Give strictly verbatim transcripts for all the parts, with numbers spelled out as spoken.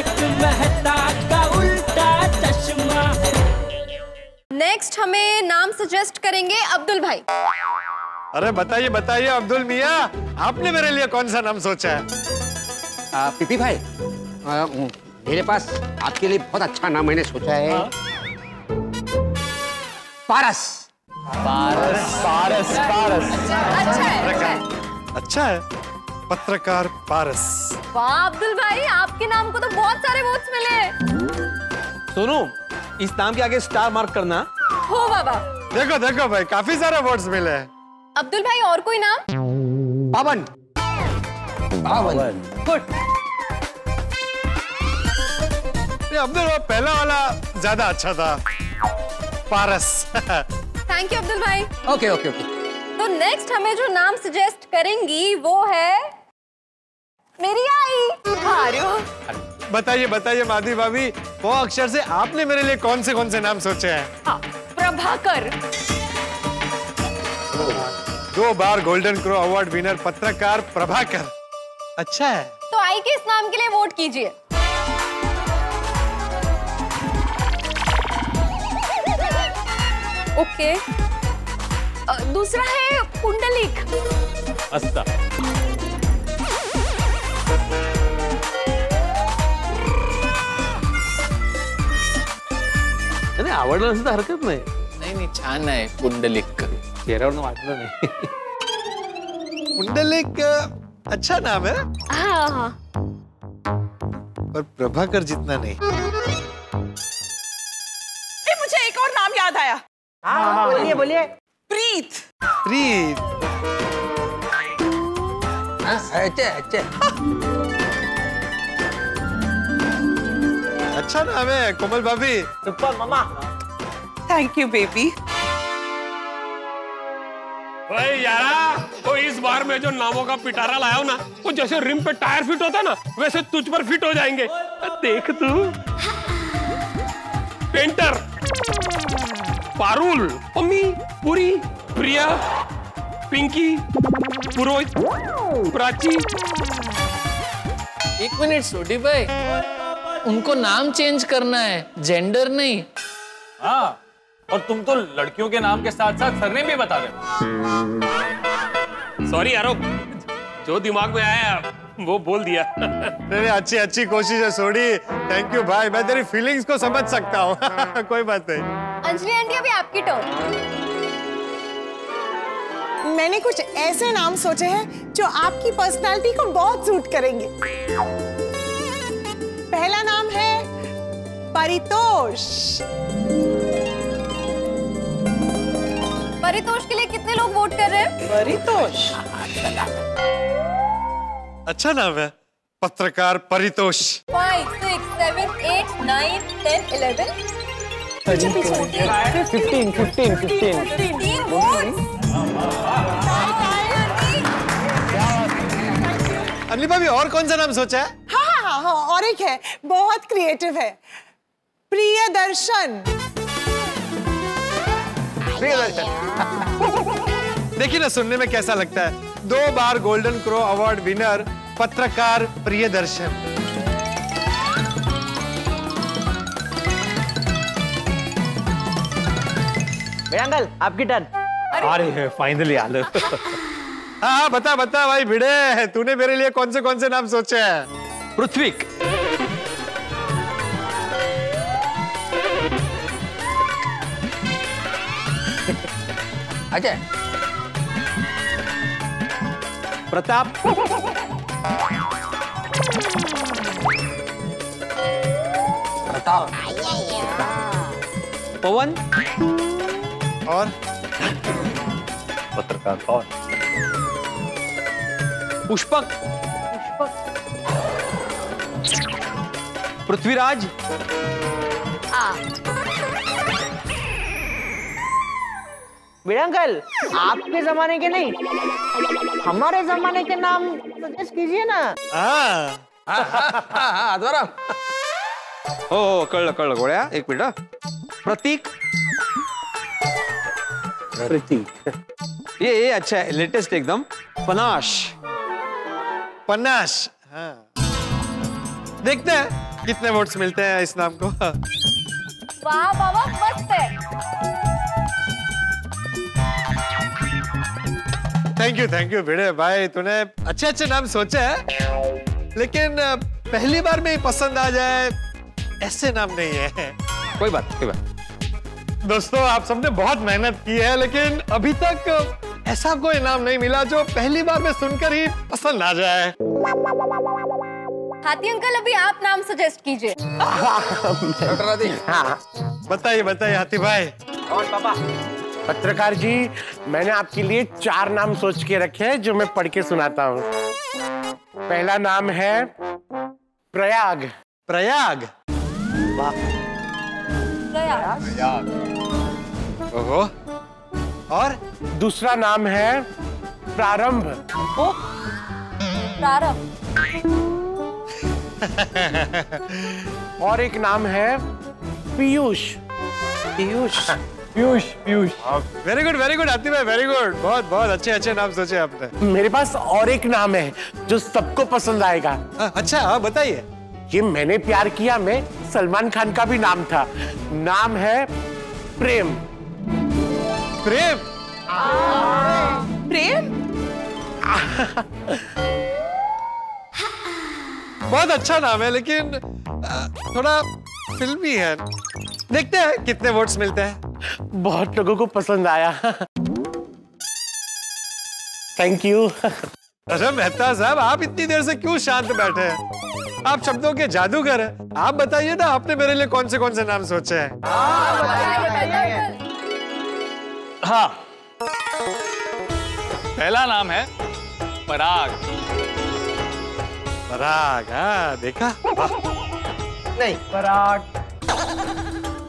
तारक मेहता का उल्टा चश्मा। नेक्स्ट हमें नाम सजेस्ट करेंगे अब्दुल भाई। अरे बताइए बताइए अब्दुल मियां, आपने मेरे लिए कौन सा नाम सोचा है? आ, पीपी भाई, आ, मेरे पास आपके लिए बहुत अच्छा नाम मैंने सोचा है। आ? पारस। पारस पारस पारस अच्छा है, अच्छा है, पत्रकार पारस। वाह अब्दुल भाई, आपके नाम को तो बहुत सारे वोट्स मिले। सुनो, इस नाम के आगे स्टार मार्क करना। हो बाबा, देखो देखो भाई, काफी सारे वोट्स मिले हैं। अब्दुल भाई और कोई नाम? पावन। पावन गुड। अब्दुल भाई, पहला वाला ज्यादा अच्छा था, पारस। थैंक यू अब्दुल भाई। Okay okay okay. तो नेक्स्ट हमें जो नाम सजेस्ट करेंगी वो है मेरी आई। बताइए बताइए माधवी भाभी, वो अक्षर से आपने मेरे लिए कौन से कौन से नाम सोचे हैं? हाँ, प्रभाकर। दो बार गोल्डन क्रो अवार्ड विनर पत्रकार प्रभाकर, अच्छा है। तो आई के इस नाम के लिए वोट कीजिए। Okay okay. दूसरा है पुंडलिक। अस्ता। नाही आवडलं असं हरकत नाही। नाही नाही, छान आहे पुंडलिक, चेहऱ्यावर वाटलं नाही। पुंडलिक अच्छा नाम है। हाँ हाँ, पर प्रभाकर जितना नहीं। ए, मुझे एक और नाम याद आया। हाँ बोलिए बोलिए। प्रीत। प्रीत अच्छा अच्छा अच्छा नाम है। कोमल भाभी। सुपर मामा। Thank you baby. भाई यारा, तो इस बार मैं जो नामों का पिटारा लाया हूँ ना, वो जैसे रिम पे टायर फिट होता है ना, वैसे तुझ पर फिट हो जाएंगे। देख तू, पेंटर, पारुल, अम्मी, पुरी, प्रिया, पिंकी, पुरोहित, प्राची। एक मिनट सोडी भाई, उनको नाम चेंज करना है, जेंडर नहीं। हाँ, और तुम तो लड़कियों के नाम के साथ साथ सरनेम भी बता दे। सॉरी यारो, जो दिमाग में आया वो बोल दिया। नहीं अच्छी अच्छी कोशिश है सोडी, थैंक यू भाई, मैं तेरी फीलिंग्स को समझ सकता हूँ। कोई बात नहीं। अंजलि आंटी, अभी आपकी टर्न। मैंने कुछ ऐसे नाम सोचे हैं जो आपकी पर्सनालिटी को बहुत सूट करेंगे। पहला नाम है परितोष। परितोष के लिए कितने लोग वोट कर रहे हैं? परितोष अच्छा नाम है, पत्रकार Paritosh. Five six seven eight nine ten eleven. Fifteen fifteen fifteen fifteen. Anil भाभी, और कौन सा नाम सोचा है? हाँ हाँ हाँ, और एक है, बहुत क्रिएटिव है, प्रियदर्शन। प्रियदर्शन, देखिए ना सुनने में कैसा लगता है, दो बार गोल्डन क्रो अवार्ड विनर पत्रकार प्रियदर्शन। अंकल आपकी टर्न। अरे फाइनली आलो। हाँ बता बता भाई भिड़े, तूने मेरे लिए कौन से कौन से नाम सोचे हैं? पृथ्वीक। अच्छा। प्रताप। प्रताप। पवन। और पत्रकार कौन? पुष्पक। पुष्पक। पृथ्वीराज। बेड़ा अंकल, आपके जमाने के नहीं, हमारे जमाने के नाम सजेस्ट कीजिए ना। हाँ द्वारा। हो कळलं कळलं गोळ्या, एक मिनट। प्रतीक। प्रतीक ये ये अच्छा है, लेटेस्ट एकदम। पनाश। पनाश हाँ। देखते हैं कितने वोट्स मिलते हैं इस नाम को? वाह बाबा मस्त है। Thank you thank you Bhide भाई, तूने अच्छे अच्छे नाम सोचे हैं, लेकिन पहली बार में ही पसंद आ जाए ऐसे नाम नहीं है। कोई बात कोई बात। दोस्तों आप सबने बहुत मेहनत की है, लेकिन अभी तक ऐसा कोई नाम नहीं मिला जो पहली बार में सुनकर ही पसंद आ जाए। हाथी अंकल अभी आप नाम सजेस्ट कीजिए। बताइए बताइए हाथी भाई। और पापा। पत्रकार जी, मैंने आपके लिए चार नाम सोच के रखे हैं जो मैं पढ़ के सुनाता हूँ। पहला नाम है प्रयाग। प्रयाग, वाह। प्रयाग, प्रयाग। ओहो। और दूसरा नाम है प्रारंभ। ओ प्रारंभ। और एक नाम है Piyush. Piyush Piyush Piyush. Very good very good Atif भाई, वेरी गुड। बहुत बहुत अच्छे अच्छे नाम सोचे आपने। मेरे पास और एक नाम है जो सबको पसंद आएगा। आ, अच्छा हाँ बताइए। ये मैंने प्यार किया में सलमान खान का भी नाम था। नाम है प्रेम। प्रेम प्रेम बहुत अच्छा नाम है, लेकिन थोड़ा फिल्मी है। देखते हैं कितने वोट्स मिलते हैं। बहुत लोगों को पसंद आया। Thank you. अरे मेहता साहब, आप इतनी देर से क्यों शांत बैठे हैं? आप शब्दों के जादूगर हैं। आप बताइए ना, आपने मेरे लिए कौन से कौन से नाम सोचे हैं? हाँ, पहला नाम है पराग। पराग, हाँ देखा। नहीं पराग।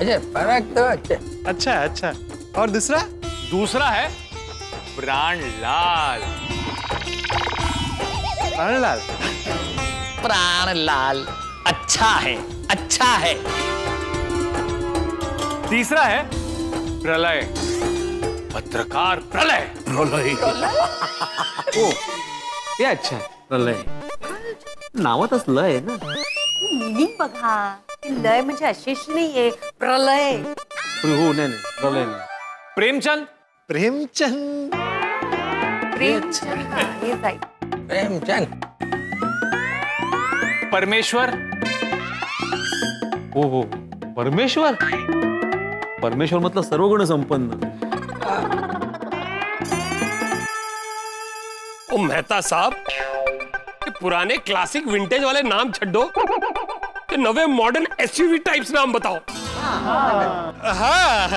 अच्छा पराग तो अच्छा अच्छा अच्छा। और दूसरा? दूसरा है प्राणलाल। प्राणलाल प्राणलाल अच्छा है अच्छा है। तीसरा है प्रलय। पत्रकार प्रलय। प्रलय ओ ये अच्छा प्रलय नावातच लय आहे ना। मीनिंग बघा, लय म्हणजे अशेष नाहीये, प्रलय। हो नाही नाही प्रलय नाही। प्रेमचंद प्रेमचंद प्रेमचंद प्रेमचंद। परमेश्वर। ओ हो परमेश्वर। परमेश्वर मतलब सर्वगुण संपन्न। ओ मेहता साहब, पुराने क्लासिक विंटेज वाले नाम छड्डो, नवे मॉडर्न एसयूवी टाइप्स नाम बताओ। हाँ, हाँ।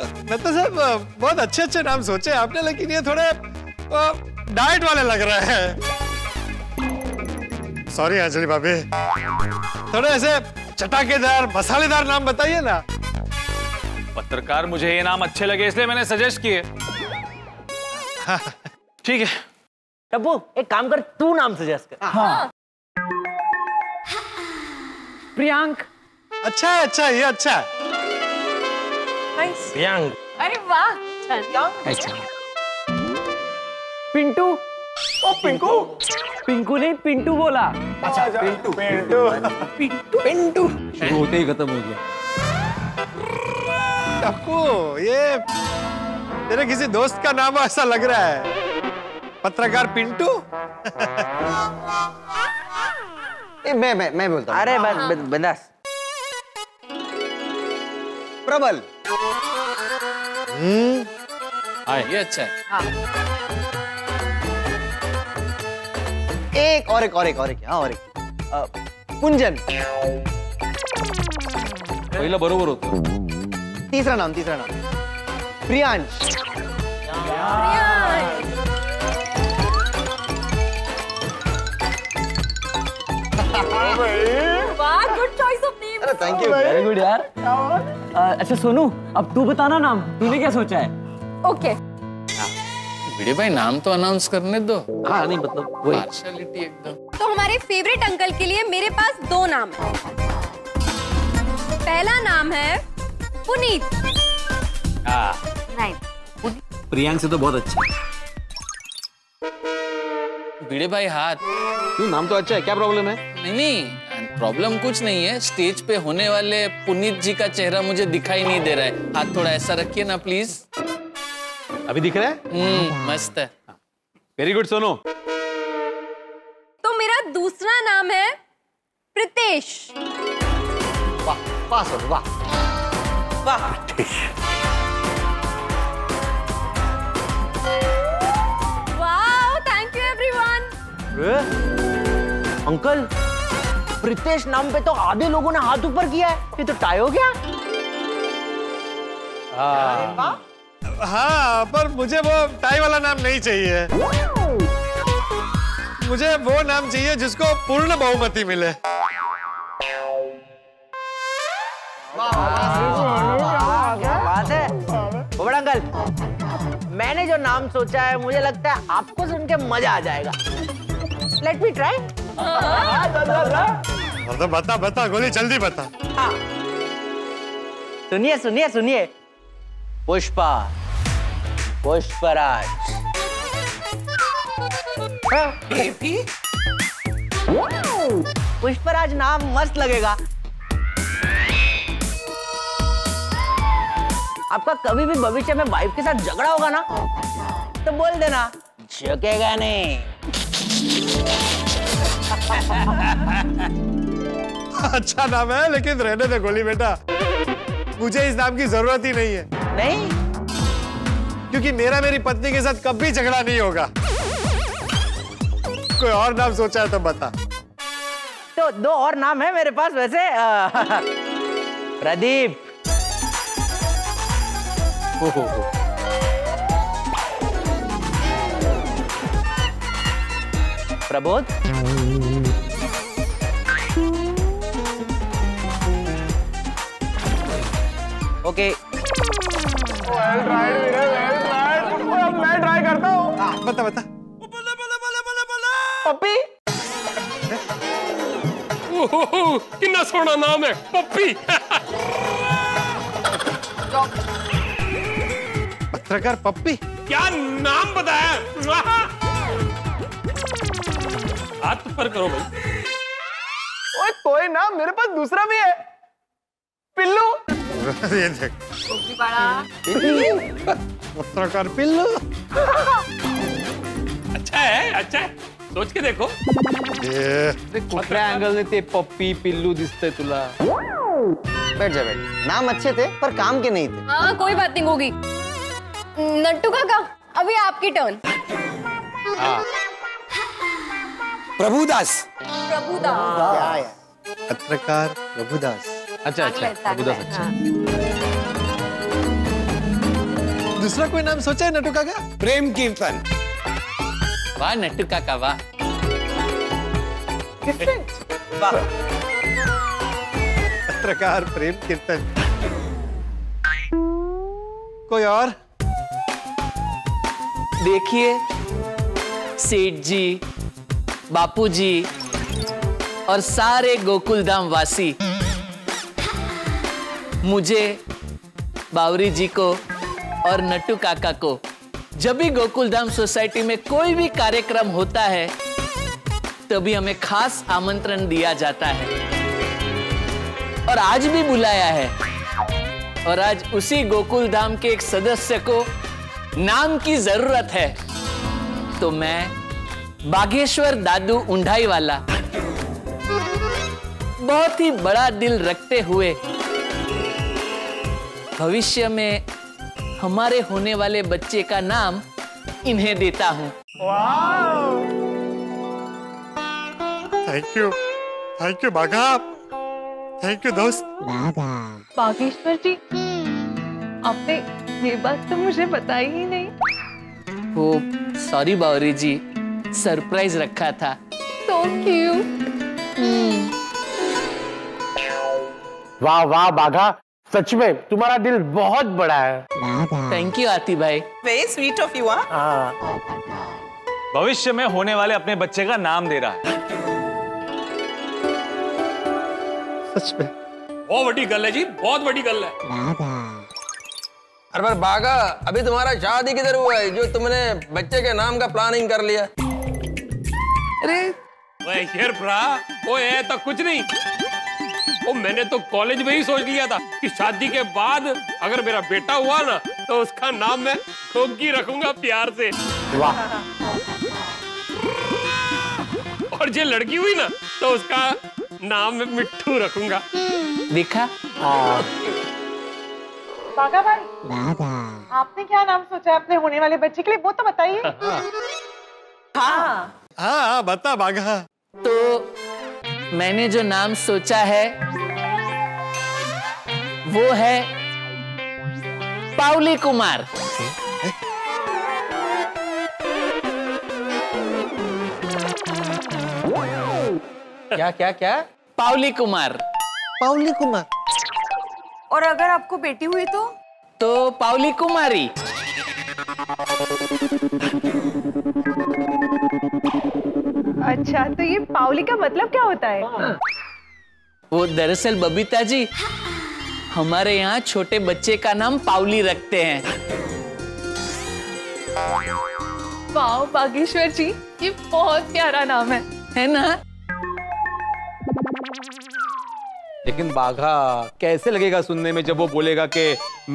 मेहता साहब बहुत अच्छे अच्छे नाम सोचे आपने, लेकिन ये थोड़े डाइट वाले लग रहे हैं। सॉरी अंजलि भाभी, थोड़े ऐसे चटाकेदार मसालेदार नाम बताइए ना। पत्रकार, मुझे ये नाम अच्छे लगे इसलिए मैंने सजेस्ट किए। ठीक है टब्बू, एक काम कर, तू नाम सजेस्ट कर। हाँ। प्रियांक। अच्छा अच्छा ये अच्छा। नाइस। प्रियांक, अरे वाह। पिंटू। ओ पिंकू। पिंकू नहीं पिंटू बोला। अच्छा पिंटू पिंटू पिंटू पिंटू। शुरू होते ही खत्म हो गया। टप्पू, ये तेरे किसी दोस्त का नाम ऐसा लग रहा है। पत्रकार पिंटू। ए, मैं मैं मैं बोलता हूं। अरे बंदास। प्रबल। हम्म ये अच्छा है। हाँ। एक और एक और एक और एक हाँ और एक कुंजन। पहिला बरोबर होता। तीसरा नाम तीसरा नाम प्रियांश। वाह, गुड चॉइस ऑफ नेम। अरे थैंक यू, वेरी गुड यार। अच्छा सोनू, अब तू बताना नाम, तूने क्या सोचा है? ओके भिड़े भाई, नाम तो अनाउंस करने दो। हाँ नहीं मतलब वही पार्शियलिटी एकदम। तो हमारे फेवरेट अंकल के लिए मेरे पास दो नाम है। पहला नाम है पुनीत। हाँ प्रियांक से तो बहुत अच्छा। भिड़े भाई हाथ, नाम तो अच्छा है, क्या प्रॉब्लम है? नहीं नहीं प्रॉब्लम कुछ नहीं है, स्टेज पे होने वाले पुनीत जी का चेहरा मुझे दिखाई नहीं दे रहा है। हाथ थोड़ा ऐसा रखिए ना प्लीज। अभी दिख रहा है? मस्त है। Very good Sonu. तो मेरा दूसरा नाम है प्रितेश। वाह वाह सोनू, वाह वाह। वाह, thank you everyone. Uncle, Pritesh नाम पे तो आधे लोगों ने हाथ ऊपर किया है, ये तो टाई हो गया। हाँ, हाँ, पर मुझे वो टाई वाला नाम नहीं चाहिए, मुझे वो नाम चाहिए जिसको पूर्ण बहुमति मिले। बात है पोपट अंकल, मैंने जो नाम सोचा है मुझे लगता है आपको सुन के मजा आ जाएगा। Let me try. तो बता बता गोली, जल्दी बता। हाँ। सुनिए सुनिए सुनिए, पुष्पा, पुष्पराज। पुष्पराज नाम मस्त लगेगा। आपका कभी भी भविष्य में वाइफ के साथ झगड़ा होगा ना तो बोल देना, झुकेगा नहीं। अच्छा नाम है, लेकिन रहने दे गोली बेटा, मुझे इस नाम की जरूरत ही नहीं है। नहीं, क्योंकि मेरा मेरी पत्नी के साथ कभी झगड़ा नहीं होगा। कोई और नाम सोचा है तो बता। तो दो और नाम है मेरे पास वैसे, प्रदीप। ओहो, प्रबोध, ओके। वेल ट्राइड वीरे, वेल ट्राइड। अब मैं ट्राई करता हूँ। बता बता। बले बले बले बले बले। पप्पी। ओह, कितना सोना नाम है, पप्पी। पत्रकार पप्पी। क्या नाम बताया? हाथ पर करो भाई। ओए कोई ना, मेरे पास दूसरा भी है, पिल्लू। ये देख। पत्रकार पिल्लू। अच्छा है, अच्छा है, सोच के देखो। कुठल्या एंगल ने ते पप्पी पिल्लू दिसते तुला। बैठ जा बैठ। नाम अच्छे थे पर काम के नहीं थे। हाँ, कोई बात नहीं होगी। नट्टू काका, अभी आपकी टर्न। हाँ, प्रभुदास। प्रभुदास, पत्रकार प्रभुदास। अच्छा अच्छा, प्रभुदास अच्छा। दूसरा कोई नाम सोचा है नटू काका? प्रेम कीर्तन। वाह नटू काका, वाह। पत्रकार प्रेम कीर्तन। कोई और? देखिए सेठ जी, बापूजी और सारे गोकुलधाम वासी मुझे, बावरी जी को और नट्टू काका को जब भी गोकुलधाम सोसाइटी में कोई भी कार्यक्रम होता है तभी हमें खास आमंत्रण दिया जाता है, और आज भी बुलाया है। और आज उसी गोकुलधाम के एक सदस्य को नाम की जरूरत है, तो मैं बागेश्वर दादू उंढाई वाला, बहुत ही बड़ा दिल रखते हुए, भविष्य में हमारे होने वाले बच्चे का नाम इन्हें देता हूँ। Thank you, thank you Baga, thank you दोस्त। बागेश्वर जी, आपने ये बात तो मुझे बताई ही नहीं। वो सॉरी बावरी जी, सरप्राइज रखा था। So cute. वाह वाह बाघा, सच में तुम्हारा दिल बहुत बड़ा है। थैंक यू आती भाई, वेरी स्वीट ऑफ यू। भविष्य में होने वाले अपने बच्चे का नाम दे रहा है, सच में बहुत बड़ी गल है जी, बहुत बड़ी गल है। अरे बाघा, अभी तुम्हारा शादी किधर हुआ है जो तुमने बच्चे के नाम का प्लानिंग कर लिया? अरे वो है तो कुछ नहीं, वो मैंने तो कॉलेज में ही सोच लिया था कि शादी के बाद अगर मेरा बेटा हुआ ना तो उसका नाम मैं गोकी रखूंगा प्यार से। वाह। और जो लड़की हुई ना तो उसका नाम मैं मिट्ठू रखूंगा। देखा? बागा भाई, बागा। आपने क्या नाम सोचा अपने होने वाले बच्चे के लिए, वो तो बताइए। हाँ हाँ बता बागा। तो मैंने जो नाम सोचा है वो है पावली कुमार। क्या क्या क्या? पावली कुमार। पावली कुमार। और अगर आपको बेटी हुई तो? तो पावली कुमारी। अच्छा, तो ये पावली का मतलब क्या होता है? वो दरअसल बबीता जी, हमारे यहाँ छोटे बच्चे का नाम पावली रखते हैं। वाह बागेश्वर जी, ये बहुत प्यारा नाम है, है ना? लेकिन बाघा कैसे लगेगा सुनने में जब वो बोलेगा कि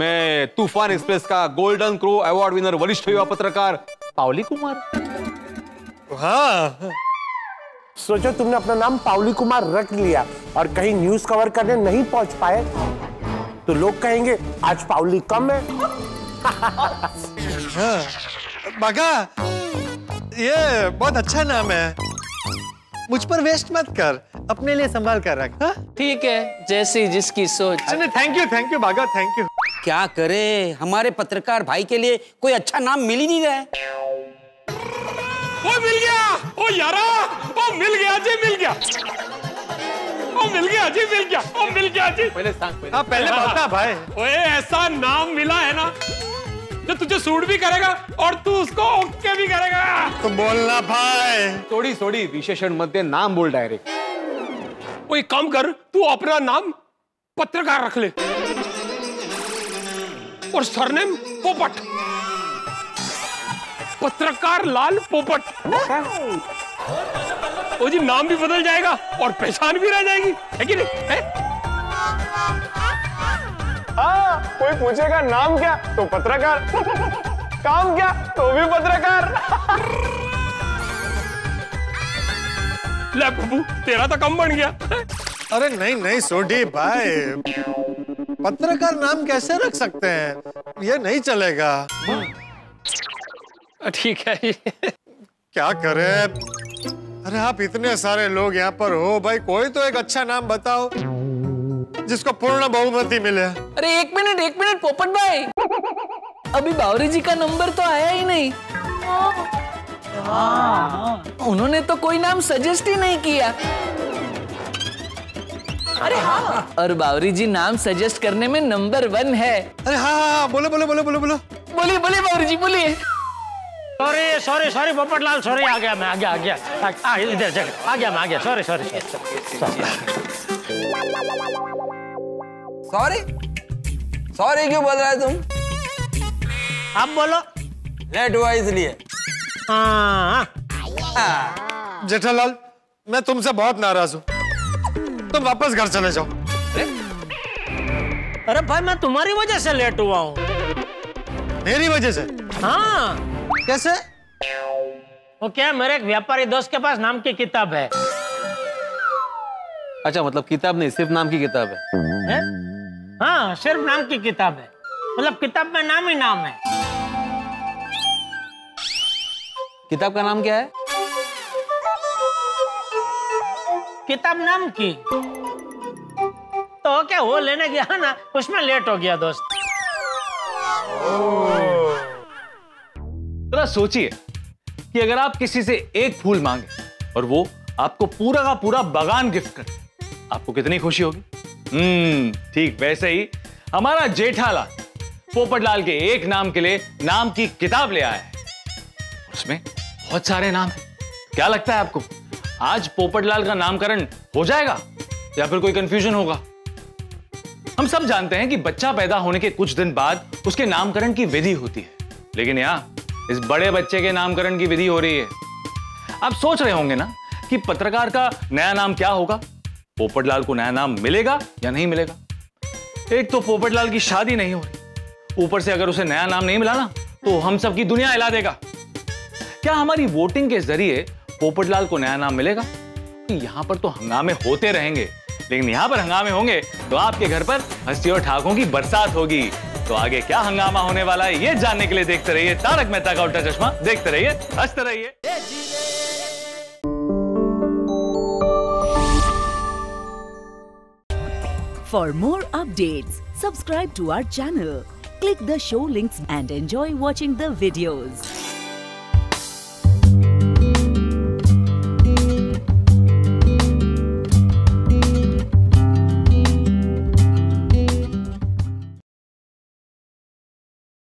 मैं तूफान एक्सप्रेस का गोल्डन क्रो अवार्ड विनर वरिष्ठ युवा पत्रकार पावली कुमार। हाँ, सोचो तुमने अपना नाम पावली कुमार रख लिया और कहीं न्यूज कवर करने नहीं पहुंच पाए तो लोग कहेंगे आज पावली कम है। हाँ, बाघा ये बहुत अच्छा नाम है, मुझ पर वेस्ट मत कर, अपने लिए संभाल कर रख। ठीक है, जैसी जिसकी सोच। अरे thank you thank you Baga, thank you. क्या करे, हमारे पत्रकार भाई के लिए कोई अच्छा नाम मिल ही नहीं रहा है। ओ मिल गया, ओ यारा, ओ मिल गया जी, मिल गया, ओ मिल गया जी, मिल गया, ओ मिल गया जी। पहले पहले, पहले बता भाई। ओए ऐसा नाम मिला है ना जो तुझे सूट भी करेगा और तू उसको ओके भी करेगा। तो बोलना भाई। थोड़ी थोड़ी विशेषण मत दे, नाम बोल डायरेक्ट। वो एक काम कर, तू अपना नाम पत्रकार रख ले और सरनेम पोपट, पत्रकार लाल पोपट। ओ जी, नाम भी बदल जाएगा और पहचान भी रह जाएगी, है कि नहीं? है? हाँ, कोई पूछेगा नाम क्या तो पत्रकार, काम क्या तो भी पत्रकार। ले बब्बू, तेरा तो कम बन गया। अरे नहीं नहीं सोडी भाई, पत्रकार नाम कैसे रख सकते हैं, ये नहीं चलेगा। ठीक है। क्या करे, अरे आप इतने सारे लोग यहाँ पर हो भाई, कोई तो एक अच्छा नाम बताओ जिसको पूर्ण बहुमति मिले। अरे एक मिनट एक मिनट पोपट भाई, अभी बावरी जी का नंबर तो आया ही नहीं। हाँ, उन्होंने तो कोई नाम सजेस्ट ही नहीं किया। अरे हाँ, और बावरी जी नाम सजेस्ट करने में नंबर वन है। अरे हाँ हाँ, बोलो बोलो बोलो बोलो बोलो बोलिए बोलिए बावरी जी बोलिए। Sorry sorry sorry Popatlal, sorry आ गया मैं, आ गया आ गया आ इधर आ गया मैं, आ गया sorry sorry sorry sorry sorry क्यों बोल रहा है तुम? आप बोलो। लेट हुआ इसलिए। जेठालाल, मैं तुमसे बहुत नाराज हूँ, तुम वापस घर चले जाओ। अरे? अरे भाई, मैं तुम्हारी वजह से लेट हुआ हूँ। मेरी वजह से? हाँ। कैसे? वो क्या, मेरे एक व्यापारी दोस्त के पास नाम की किताब है। अच्छा, मतलब किताब नहीं, सिर्फ नाम की किताब है, है? हाँ, सिर्फ नाम की किताब है, मतलब किताब में नाम ही नाम है। किताब का नाम क्या है? किताब नाम की। तो क्या, वो लेने गया ना, उसमें लेट हो गया दोस्त। तो सोचिए कि अगर आप किसी से एक फूल मांगे और वो आपको पूरा का पूरा बगान गिफ्ट करे, आपको कितनी खुशी होगी। हम्म, ठीक वैसे ही हमारा जेठालाल पोपटलाल के एक नाम के लिए नाम की किताब ले आया है, उसमें बहुत सारे नाम हैं। क्या लगता है आपको, आज पोपटलाल का नामकरण हो जाएगा या फिर कोई कंफ्यूजन होगा? हम सब जानते हैं कि बच्चा पैदा होने के कुछ दिन बाद उसके नामकरण की विधि होती है, लेकिन यहाँ इस बड़े बच्चे के नामकरण की विधि हो रही है। आप सोच रहे होंगे ना कि पत्रकार का नया नाम क्या होगा, पोपटलाल को नया नाम मिलेगा या नहीं मिलेगा। एक तो पोपटलाल की शादी नहीं हो रही, ऊपर से अगर उसे नया नाम नहीं मिला ना तो हम सबकी दुनिया हिला देगा। क्या हमारी वोटिंग के जरिए पोपटलाल को नया नाम मिलेगा? यहां पर तो हंगामे होते रहेंगे, लेकिन यहां पर हंगामे होंगे तो आपके घर पर हंसी और ठाकों की बरसात होगी। तो आगे क्या हंगामा होने वाला है, ये जानने के लिए देखते रहिए तारक मेहता का उल्टा चश्मा। देखते रहिए, हंसते रहिए। For more updates, subscribe to our channel, click the show links and enjoy watching the videos.